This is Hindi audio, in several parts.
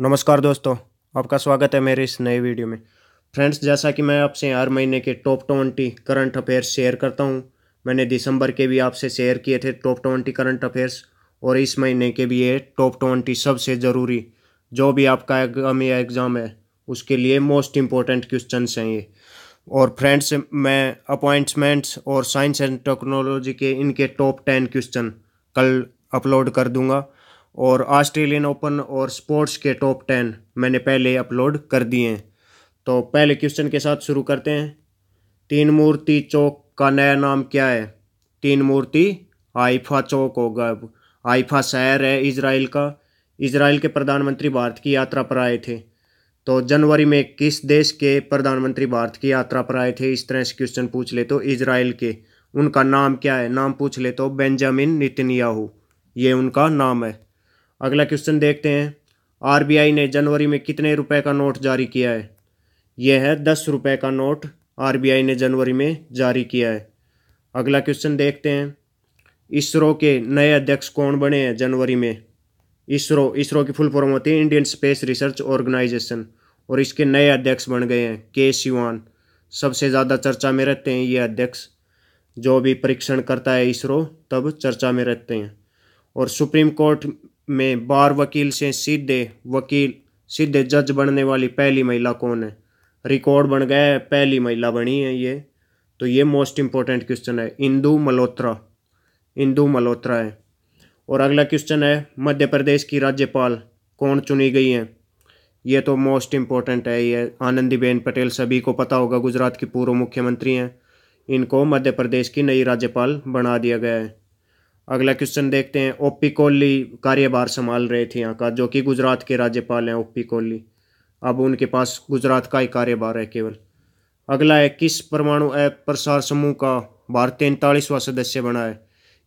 नमस्कार दोस्तों, आपका स्वागत है मेरे इस नए वीडियो में। फ्रेंड्स, जैसा कि मैं आपसे हर महीने के टॉप 20 करंट अफेयर्स शेयर करता हूं, मैंने दिसंबर के भी आपसे शेयर किए थे टॉप 20 करंट अफेयर्स, और इस महीने के भी ये टॉप 20 सबसे ज़रूरी, जो भी आपका आगामी एग्ज़ाम है उसके लिए मोस्ट इम्पोर्टेंट क्वेश्चंस हैं ये। और फ्रेंड्स, मैं अपॉइंटमेंट्स और साइंस एंड टेक्नोलॉजी के इनके टॉप 10 क्वेश्चन कल अपलोड कर दूँगा, और ऑस्ट्रेलियन ओपन और स्पोर्ट्स के टॉप 10 मैंने पहले अपलोड कर दिए हैं। तो पहले क्वेश्चन के साथ शुरू करते हैं। तीन मूर्ति चौक का नया नाम क्या है? तीन मूर्ति हाइफा चौक होगा। हाइफा शहर है इजराइल का। इजराइल के प्रधानमंत्री भारत की यात्रा पर आए थे, तो जनवरी में किस देश के प्रधानमंत्री भारत की यात्रा पर आए थे? इस तरह से क्वेश्चन पूछ ले तो इजराइल के। उनका नाम क्या है? नाम पूछ ले तो बेंजामिन नेतन्याहू, ये उनका नाम है। अगला क्वेश्चन देखते हैं। आरबीआई ने जनवरी में कितने रुपए का नोट जारी किया है? यह है 10 रुपये का नोट आरबीआई ने जनवरी में जारी किया है। अगला क्वेश्चन देखते हैं। इसरो के नए अध्यक्ष कौन बने हैं जनवरी में? इसरो की फुल फॉर्म होती है इंडियन स्पेस रिसर्च ऑर्गेनाइजेशन, और इसके नए अध्यक्ष बन गए हैं के सिवान। सबसे ज़्यादा चर्चा में रहते हैं ये अध्यक्ष, जो भी परीक्षण करता है इसरो तब चर्चा में रहते हैं। और सुप्रीम कोर्ट में बार वकील से सीधे जज बनने वाली पहली महिला कौन है? रिकॉर्ड बन गया है, पहली महिला बनी है ये। तो ये मोस्ट इम्पोर्टेंट क्वेश्चन है, इंदू मल्होत्रा है। और अगला क्वेश्चन है, मध्य प्रदेश की राज्यपाल कौन चुनी गई हैं? ये तो मोस्ट इम्पोर्टेंट है, ये आनंदीबेन पटेल, सभी को पता होगा, गुजरात की पूर्व मुख्यमंत्री हैं। इनको मध्य प्रदेश की नई राज्यपाल बना दिया गया है। अगला क्वेश्चन देखते हैं। ओ पी कोहली कार्यभार संभाल रहे थे यहाँ का, जो कि गुजरात के राज्यपाल हैं ओ पी कोहली, अब उनके पास गुजरात का ही कार्यभार है केवल। अगला है, किस परमाणु प्रसार समूह का भारत 43वां सदस्य बना है?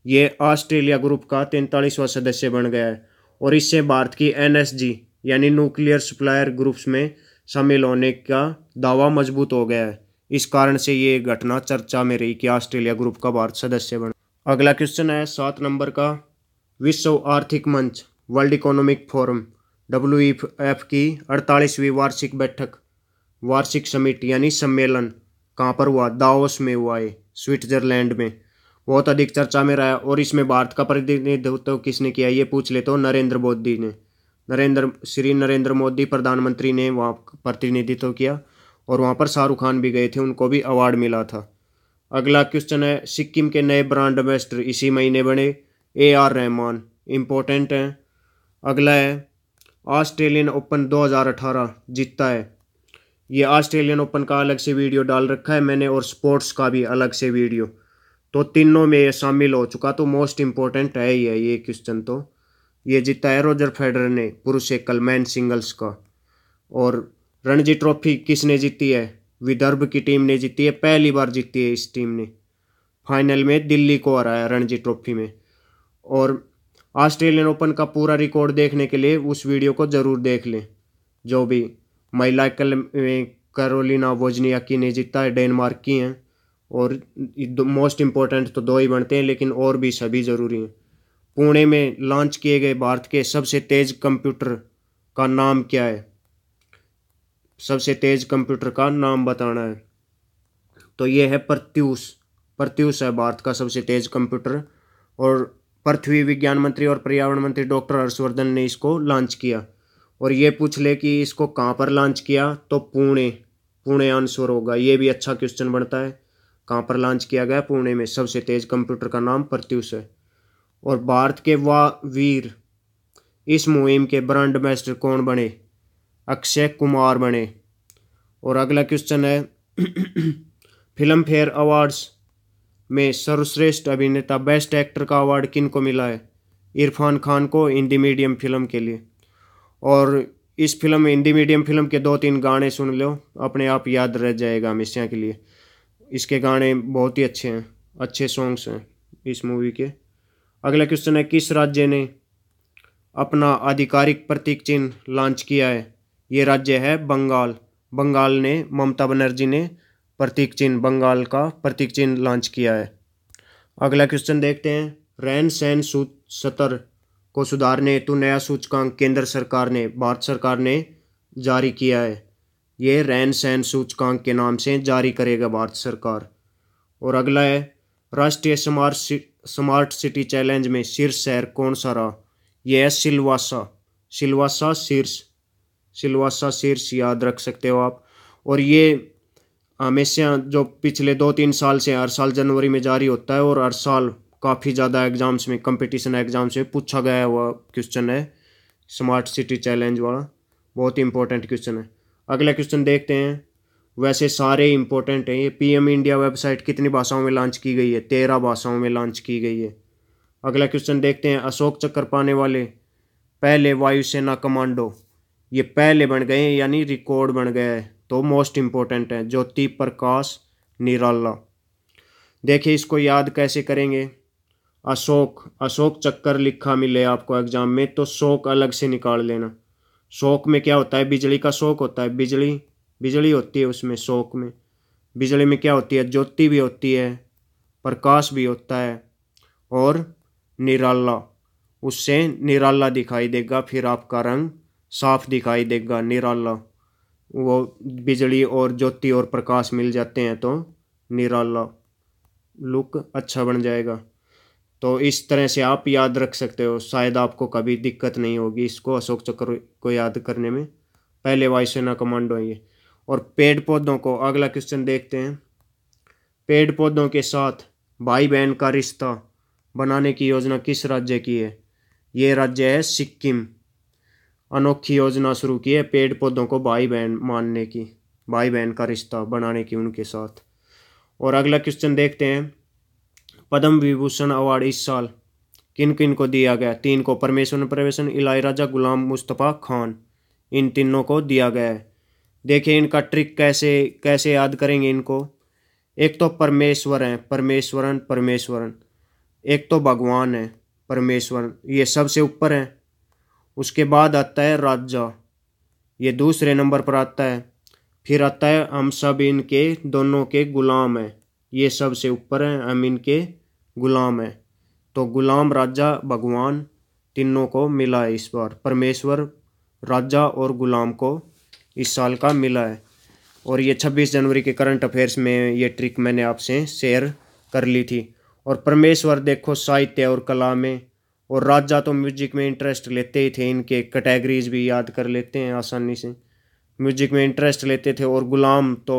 ये ऑस्ट्रेलिया ग्रुप का 43वां सदस्य बन गया है, और इससे भारत की NSG यानी न्यूक्लियर सप्लायर ग्रुप्स में शामिल होने का दावा मजबूत हो गया है। इस कारण से ये घटना चर्चा में रही कि ऑस्ट्रेलिया ग्रुप का भारत सदस्य बना। अगला क्वेश्चन है 7 नंबर का। विश्व आर्थिक मंच वर्ल्ड इकोनॉमिक फोरम WEF की 48वीं वार्षिक बैठक, वार्षिक समिट यानी सम्मेलन कहाँ पर हुआ? दावोस में हुआ है, स्विट्जरलैंड में। बहुत अधिक चर्चा में रहा, और इसमें भारत का प्रतिनिधित्व किसने किया ये पूछ ले तो श्री नरेंद्र मोदी प्रधानमंत्री ने वहाँ प्रतिनिधित्व किया, और वहाँ पर शाहरुख खान भी गए थे, उनको भी अवार्ड मिला था। अगला क्वेश्चन है, सिक्किम के नए ब्रांड एम्बेसडर इसी महीने बने A R रहमान, इम्पोर्टेंट हैं। अगला है, ऑस्ट्रेलियन ओपन 2018 जीतता है। ये ऑस्ट्रेलियन ओपन का अलग से वीडियो डाल रखा है मैंने, और स्पोर्ट्स का भी अलग से वीडियो, तो तीनों में ये शामिल हो चुका, तो मोस्ट इम्पोर्टेंट है ही है ये क्वेश्चन। तो ये जीता है रोजर फेडरर ने पुरुष एकल मैन सिंगल्स का। और रणजी ट्रॉफी किसने जीती है? विदर्भ की टीम ने जीती है, पहली बार जीती है इस टीम ने, फाइनल में दिल्ली को हराया रणजी ट्रॉफी में। और ऑस्ट्रेलियन ओपन का पूरा रिकॉर्ड देखने के लिए उस वीडियो को ज़रूर देख लें, जो भी महिला एकल में कैरोलिना वोजनियाकी ने जीता है, डेनमार्क की हैं। और मोस्ट इम्पोर्टेंट तो दो ही बनते हैं, लेकिन और भी सभी ज़रूरी हैं। पुणे में लॉन्च किए गए भारत के सबसे तेज़ कंप्यूटर का नाम क्या है? सबसे तेज़ कंप्यूटर का नाम बताना है, तो ये है प्रत्यूष है भारत का सबसे तेज़ कंप्यूटर, और पृथ्वी विज्ञान मंत्री और पर्यावरण मंत्री डॉक्टर हर्षवर्धन ने इसको लॉन्च किया। और ये पूछ ले कि इसको कहाँ पर लॉन्च किया, तो पुणे आंसर होगा। ये भी अच्छा क्वेश्चन बनता है, कहाँ पर लॉन्च किया गया? पुणे में। सबसे तेज़ कंप्यूटर का नाम प्रत्यूष है। और भारत के वीर इस मुहिम के ब्रांड एम्बेसडर कौन बने? अक्षय कुमार बने। और अगला क्वेश्चन है, फिल्म फेयर अवार्ड्स में सर्वश्रेष्ठ अभिनेता बेस्ट एक्टर का अवार्ड किनको मिला है? इरफान खान को, हिंदी मीडियम फिल्म के लिए। और इस फिल्म हिंदी मीडियम फिल्म के 2-3 गाने सुन लो, अपने आप याद रह जाएगा हमेशा के लिए। इसके गाने बहुत ही अच्छे हैं, अच्छे सॉन्ग्स हैं इस मूवी के। अगला क्वेश्चन है, किस राज्य ने अपना आधिकारिक प्रतीक चिन्ह लॉन्च किया है? ये राज्य है बंगाल ने, ममता बनर्जी ने प्रतीक चिन्ह, बंगाल का प्रतीक चिन्ह लॉन्च किया है। अगला क्वेश्चन देखते हैं। रैन सैन सू सतर को सुधारने हेतु नया सूचकांक केंद्र सरकार ने भारत सरकार ने जारी किया है। यह रहन सहन सूचकांक के नाम से जारी करेगा भारत सरकार। और अगला है राष्ट्रीय स्मार्ट सिटी चैलेंज में शीर्ष शहर कौन सा रहा? यह है सिल्वासा शीर्ष याद रख सकते हो आप। और ये हमेशा जो पिछले 2-3 साल से हर साल जनवरी में जारी होता है और हर साल काफ़ी ज़्यादा एग्ज़ाम्स में कंपटीशन एग्ज़ाम्स में पूछा गया हुआ क्वेश्चन है स्मार्ट सिटी चैलेंज वाला, बहुत इंपॉर्टेंट क्वेश्चन है। अगला क्वेश्चन देखते हैं, वैसे सारे इंपॉर्टेंट हैं। ये पीएम इंडिया वेबसाइट कितनी भाषाओं में लॉन्च की गई है? 13 भाषाओं में लॉन्च की गई है। अगला क्वेश्चन देखते हैं, अशोक चक्र पाने वाले पहले वायुसेना कमांडो, ये पहले बन गए हैं यानी रिकॉर्ड बन गया है तो मोस्ट इम्पोर्टेंट है, ज्योति प्रकाश निराला। देखिए इसको याद कैसे करेंगे, अशोक चक्कर लिखा मिले आपको एग्जाम में तो शोक अलग से निकाल लेना। शोक में क्या होता है? बिजली का शोक होता है, बिजली होती है उसमें, शोक में बिजली में क्या होती है? ज्योति भी होती है, प्रकाश भी होता है और निराला, उससे निराला दिखाई देगा, फिर आपका रंग साफ दिखाई देगा निराला। वो बिजली और ज्योति और प्रकाश मिल जाते हैं तो निराला लुक अच्छा बन जाएगा। तो इस तरह से आप याद रख सकते हो, शायद आपको कभी दिक्कत नहीं होगी इसको अशोक चक्र को याद करने में, पहले वायुसेना कमांडो है ये। और पेड़ पौधों को अगला क्वेश्चन देखते हैं, पेड़ पौधों के साथ भाई बहन का रिश्ता बनाने की योजना किस राज्य की है? ये राज्य है सिक्किम। अनोखी योजना शुरू की है पेड़ पौधों को भाई बहन मानने की, भाई बहन का रिश्ता बनाने की उनके साथ। और अगला क्वेश्चन देखते हैं, पद्म विभूषण अवार्ड इस साल किन किन को दिया गया? 3 को, परमेश्वरन, इलाईराजा, गुलाम मुस्तफ़ा खान, इन तीनों को दिया गया है। देखिए इनका ट्रिक कैसे कैसे याद करेंगे इनको, एक तो परमेश्वर हैं, परमेश्वरन, एक तो भगवान है परमेश्वरन, ये सबसे ऊपर हैं। उसके बाद आता है राजा, ये दूसरे नंबर पर आता है। फिर आता है हम सब इनके दोनों के गुलाम हैं, ये सबसे ऊपर हैं, हम इनके गुलाम हैं। तो गुलाम, राजा, भगवान, तीनों को मिला है इस बार, परमेश्वर, राजा और गुलाम को इस साल का मिला है। और ये 26 जनवरी के करंट अफेयर्स में ये ट्रिक मैंने आपसे शेयर कर ली थी। और परमेश्वर देखो साहित्य और कला में, और राजा तो म्यूजिक में इंटरेस्ट लेते ही थे, इनके कैटेगरीज भी याद कर लेते हैं आसानी से, म्यूजिक में इंटरेस्ट लेते थे। और गुलाम तो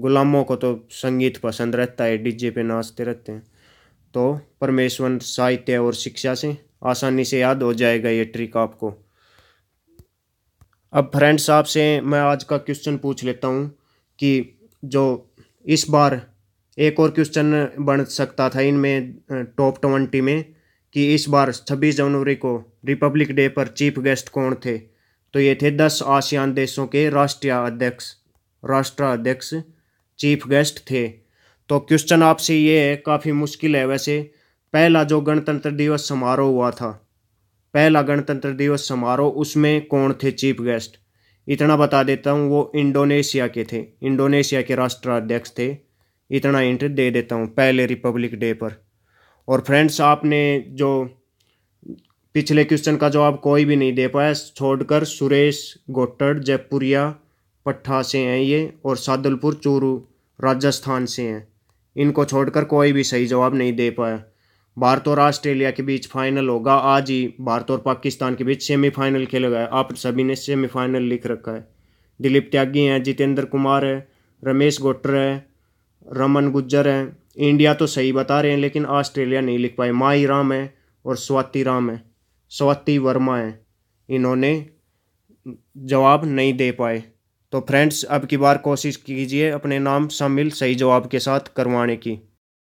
गुलामों को तो संगीत पसंद रहता है, डीजे पे नाचते रहते हैं। तो परमेश्वर, साहित्य और शिक्षा से आसानी से याद हो जाएगा ये ट्रिक आपको। अब फ्रेंड्स आपसे मैं आज का क्वेश्चन पूछ लेता हूँ कि जो इस बार एक और क्वेश्चन बन सकता था इनमें टॉप 20 में, कि इस बार 26 जनवरी को रिपब्लिक डे पर चीफ गेस्ट कौन थे? तो ये थे 10 आसियान देशों के राष्ट्राध्यक्ष चीफ गेस्ट थे। तो क्वेश्चन आपसे ये है, काफ़ी मुश्किल है वैसे। पहला जो गणतंत्र दिवस समारोह हुआ था, पहला गणतंत्र दिवस समारोह, उसमें कौन थे चीफ गेस्ट? इतना बता देता हूँ, वो इंडोनेशिया के थे, इंडोनेशिया के राष्ट्राध्यक्ष थे, इतना हिंट दे देता हूँ पहले रिपब्लिक डे पर। और फ्रेंड्स आपने जो पिछले क्वेश्चन का जवाब कोई भी नहीं दे पाया छोड़कर, सुरेश गोट्टर जयपुरिया पट्टा से हैं ये, और सादुलपुर चूरू राजस्थान से हैं, इनको छोड़कर कोई भी सही जवाब नहीं दे पाया। भारत और ऑस्ट्रेलिया के बीच फाइनल होगा आज ही, भारत और पाकिस्तान के बीच सेमीफाइनल खेला गया, आप सभी ने सेमीफाइनल लिख रखा है। दिलीप त्यागी हैं, जितेंद्र कुमार है, रमेश गोट्टर है, रमन गुज्जर हैं। इंडिया तो सही बता रहे हैं लेकिन ऑस्ट्रेलिया नहीं लिख पाए। माही राम है और स्वाति वर्मा है, इन्होंने जवाब नहीं दे पाए। तो फ्रेंड्स अब की बार कोशिश कीजिए अपने नाम शामिल सही जवाब के साथ करवाने की।